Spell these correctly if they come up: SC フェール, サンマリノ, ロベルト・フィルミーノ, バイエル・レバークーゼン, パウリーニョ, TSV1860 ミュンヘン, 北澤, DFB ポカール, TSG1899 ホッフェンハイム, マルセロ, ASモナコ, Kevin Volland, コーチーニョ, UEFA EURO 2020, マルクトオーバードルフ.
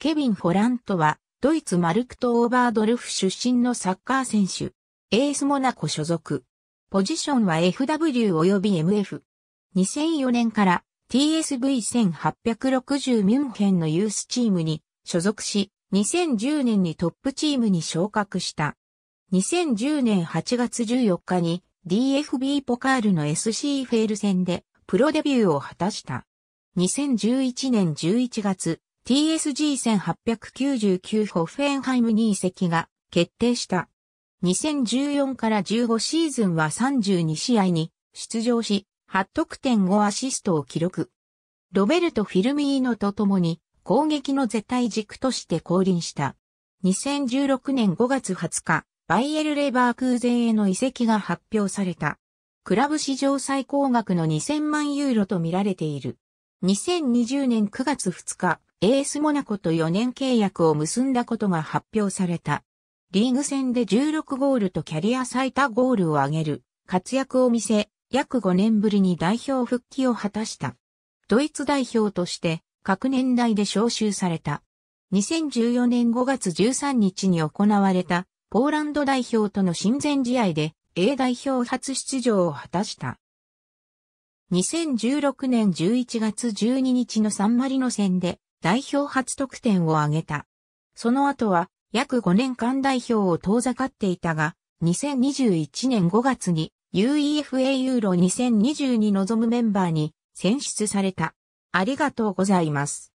ケビン・ホラントは、ドイツマルクト・オーバードルフ出身のサッカー選手。エースモナコ所属。ポジションは FW 及び MF。2004年から TSV1860 ミュンヘンのユースチームに所属し、2010年にトップチームに昇格した。2010年8月14日に DFB ポカールの SC フェール戦でプロデビューを果たした。2011年11月、TSG1899 ホッフェンハイムに移籍が決定した。2014から15シーズンは32試合に出場し、8得点5アシストを記録。ロベルト・フィルミーノと共に攻撃の絶対軸として降臨した。2016年5月20日、バイエル・レバークーゼンへの移籍が発表された。クラブ史上最高額の€2000万と見られている。2020年9月2日、ASモナコと4年契約を結んだことが発表された。リーグ戦で16ゴールとキャリア最多ゴールを挙げる活躍を見せ、約5年ぶりに代表復帰を果たした。ドイツ代表として各年代で招集された。2014年5月13日に行われたポーランド代表との親善試合で A 代表初出場を果たした。2016年11月12日のサンマリノ戦で代表初得点を挙げた。その後は約5年間代表を遠ざかっていたが、2021年5月にUEFA ユーロ2020に臨むメンバーに選出された。ありがとうございます。